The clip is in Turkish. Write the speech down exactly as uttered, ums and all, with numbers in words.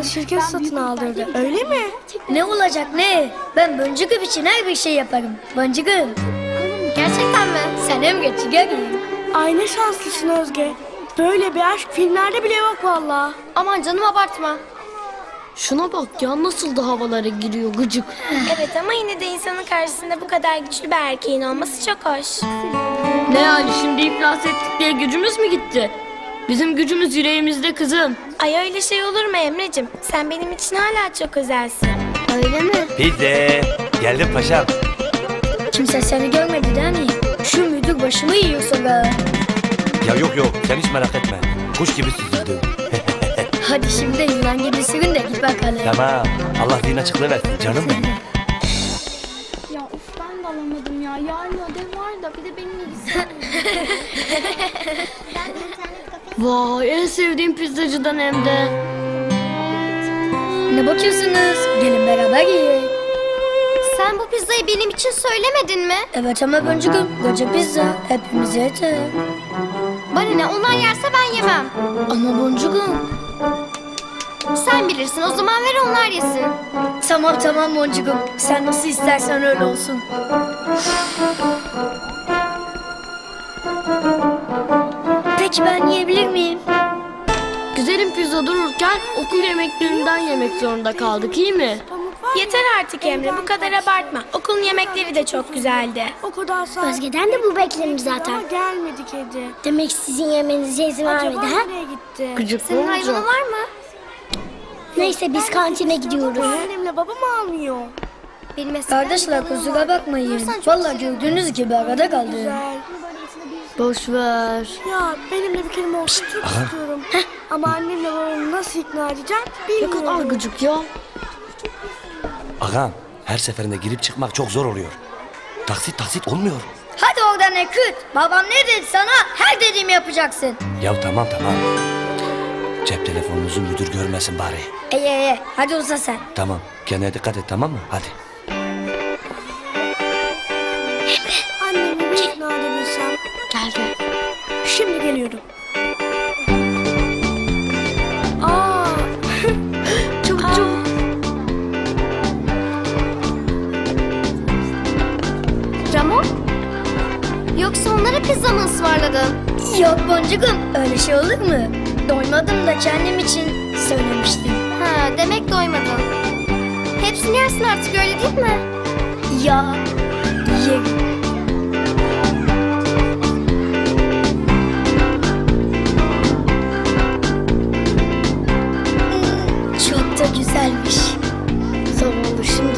bana şirket satın aldırdı. Öyle mi? Ne olacak ne? Ben boncukım için her bir şey yaparım. Boncukım. Gerçekten mi? Sen hem geçi görüyorum. Ay ne şanslısın Özge. Böyle bir aşk filmlerde bile yok vallahi. Aman canım abartma. Şuna bak ya, nasıl da havalara giriyor gıcık. Evet ama yine de insanın karşısında bu kadar güçlü bir erkeğin olması çok hoş. Ne yani, şimdi iflas ettik diye gücümüz mü gitti? Bizim gücümüz yüreğimizde kızım. Ay öyle şey olur mu Emre'cim? Sen benim için hala çok özelsin. Öyle mi? Pide geldim paşam. Kimse seni görmedi de hani. Şu müdür başımı yiyor sonra. Ya yok yok, sen hiç merak etme. Kuş gibi süzüldüm. Hadi şimdi yılan gibi sürün de git bakalım. Tamam. Allah din açıklığı versin canım benim. Ya of, ben de alamadım ya. Yarın ödev var da bir de benim ilgisayarım. Vay, en sevdiğim pizzacıdan hem de. Ne bakıyorsunuz? Gelin beraber yiyelim. Sen bu pizzayı benim için söylemedin mi? Evet ama boncuk'um, koca pizza hepimize yeter. Bana ne, onlar yerse ben yemem. Ama boncuk'um. Sen bilirsin, o zaman ver onlar yesin. Tamam tamam boncuk'um, sen nasıl istersen öyle olsun. Peki ben yiyebilir miyim? Güzelim, pizza dururken okul yemeklerinden yemek zorunda kaldık, iyi mi? Yeter artık Emre, bu kadar abartma. Okulun yemekleri de çok güzeldi. O kadar sağ. Özge'den de bu beklenir zaten. Ama gelmedi kedi. Demek sizin yemenize izin vermedi ha? Gıcık. Senin hayvanın var mı? Neyse biz kantine gidiyoruz. Annemle babam almıyor. Kardeşler kusura bakmayın. Vallahi gördüğünüz gibi arada kaldı. Boşver. Ya benimle bir kelime olsun çok istiyorum. Ama annemle babamı nasıl ikna edeceğim bilmiyorum. Ne kadar gıcık ya. Ağam, her seferinde girip çıkmak çok zor oluyor. Taksit taksit olmuyor. Hadi oradan eküt. Babam ne dedi sana? Her dediğimi yapacaksın. Ya tamam tamam. Cep telefonunuzu müdür görmesin bari. İyi iyi. Hadi uza sen. Tamam. Kendine dikkat et, tamam mı? Hadi. Annemi bir ikna edebilsem. Gel gel. Şimdi geliyorum. Yoksa onlara pizza mı ısmarladın? Yok boncuk'um, öyle şey olur mu? Doymadım da kendim için söylemiştim. Ha, demek doymadın. Hepsini yersin artık, öyle değil mi? Ya yerim. Çok da güzelmiş. Zor olur şimdi.